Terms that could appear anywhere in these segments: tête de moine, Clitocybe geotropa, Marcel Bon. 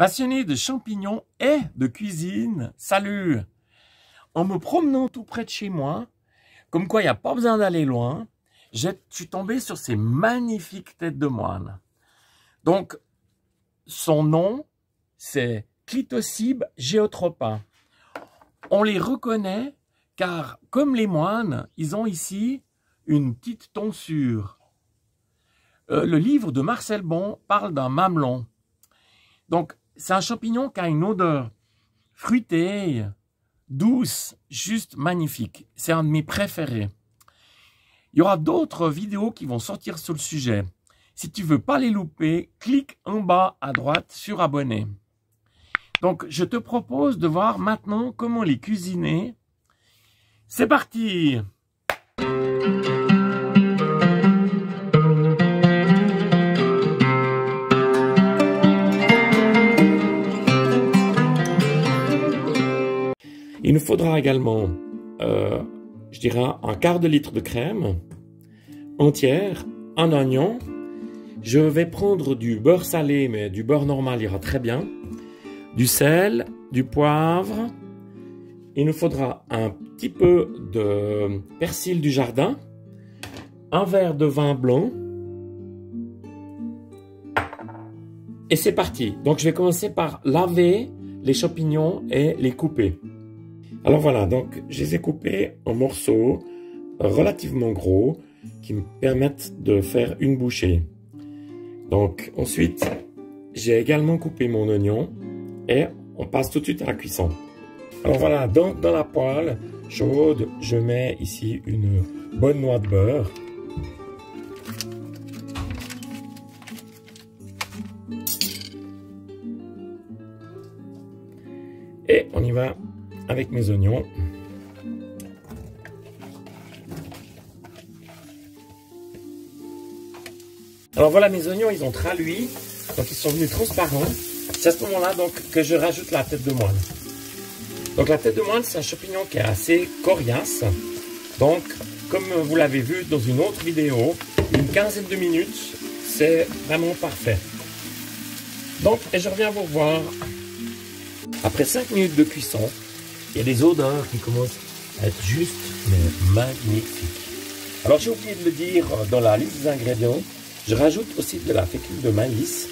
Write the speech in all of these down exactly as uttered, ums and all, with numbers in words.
Passionné de champignons et de cuisine, salut! En me promenant tout près de chez moi, comme quoi il n'y a pas besoin d'aller loin, je suis tombé sur ces magnifiques têtes de moine. Donc, son nom, c'est Clitocybe geotropa. On les reconnaît car, comme les moines, ils ont ici une petite tonsure. Euh, le livre de Marcel Bon parle d'un mamelon. Donc, c'est un champignon qui a une odeur fruitée, douce, juste magnifique. C'est un de mes préférés. Il y aura d'autres vidéos qui vont sortir sur le sujet. Si tu ne veux pas les louper, clique en bas à droite sur abonner. Donc, je te propose de voir maintenant comment les cuisiner. C'est parti! Il nous faudra également, euh, je dirais, un quart de litre de crème entière, un oignon. Je vais prendre du beurre salé, mais du beurre normal ira très bien. Du sel, du poivre. Il nous faudra un petit peu de persil du jardin. Un verre de vin blanc. Et c'est parti. Donc je vais commencer par laver les champignons et les couper. Alors voilà, donc je les ai coupés en morceaux relativement gros qui me permettent de faire une bouchée. Donc ensuite, j'ai également coupé mon oignon et on passe tout de suite à la cuisson. Alors voilà, dans, dans la poêle chaude, je mets ici une bonne noix de beurre. Et on y va avec mes oignons. Alors voilà, mes oignons, ils ont traluit, donc ils sont venus transparents. C'est à ce moment-là donc que je rajoute la tête de moine. Donc la tête de moine, c'est un champignon qui est assez coriace. Donc, comme vous l'avez vu dans une autre vidéo, une quinzaine de minutes, c'est vraiment parfait. Donc, et je reviens vous revoir. Après cinq minutes de cuisson, il y a des odeurs qui commencent à être juste, mais magnifiques. Alors j'ai oublié de le dire dans la liste des ingrédients, je rajoute aussi de la fécule de maïs,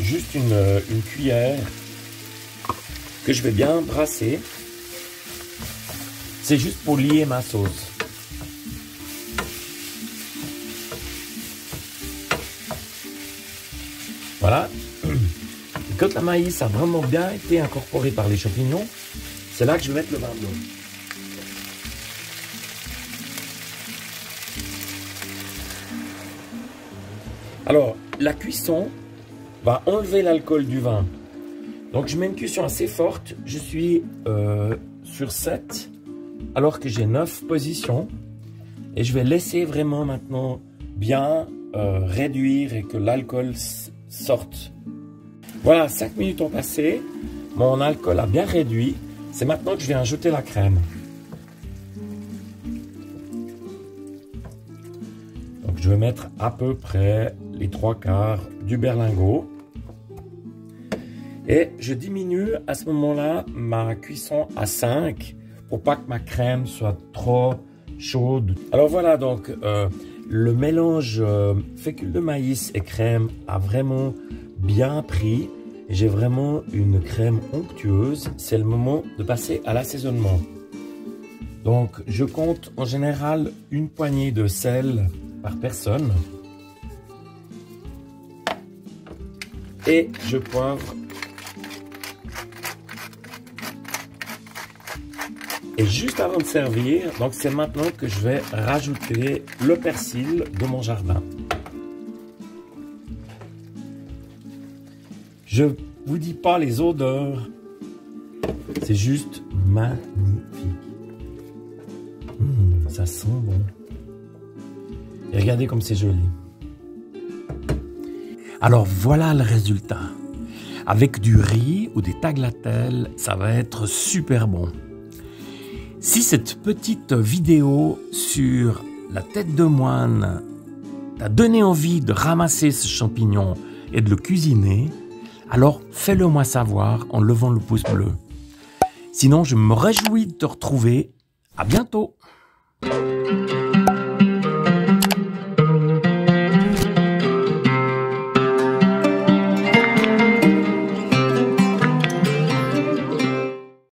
juste une, une cuillère que je vais bien brasser. C'est juste pour lier ma sauce. Voilà. Et quand la maïs a vraiment bien été incorporée par les champignons, c'est là que je vais mettre le vin blanc. Alors, la cuisson va enlever l'alcool du vin. Donc, je mets une cuisson assez forte. Je suis euh, sur sept, alors que j'ai neuf positions. Et je vais laisser vraiment maintenant bien euh, réduire et que l'alcool sorte. Voilà, cinq minutes ont passé. Mon alcool a bien réduit. C'est maintenant que je vais ajouter la crème. Donc je vais mettre à peu près les trois quarts du berlingot. Et je diminue à ce moment-là ma cuisson à cinq pour pas que ma crème soit trop chaude. Alors voilà, donc euh, le mélange euh, fécule de maïs et crème a vraiment bien pris. J'ai vraiment une crème onctueuse. C'est le moment de passer à l'assaisonnement. Donc, je compte en général une poignée de sel par personne. Et je poivre. Et juste avant de servir, donc c'est maintenant que je vais rajouter le persil de mon jardin. Je ne vous dis pas les odeurs, c'est juste magnifique. Mmh, ça sent bon. Et regardez comme c'est joli. Alors voilà le résultat. Avec du riz ou des tagliatelles, ça va être super bon. Si cette petite vidéo sur la tête de moine t'a donné envie de ramasser ce champignon et de le cuisiner, Alors fais-le moi savoir en levant le pouce bleu. Sinon, je me réjouis de te retrouver. À bientôt!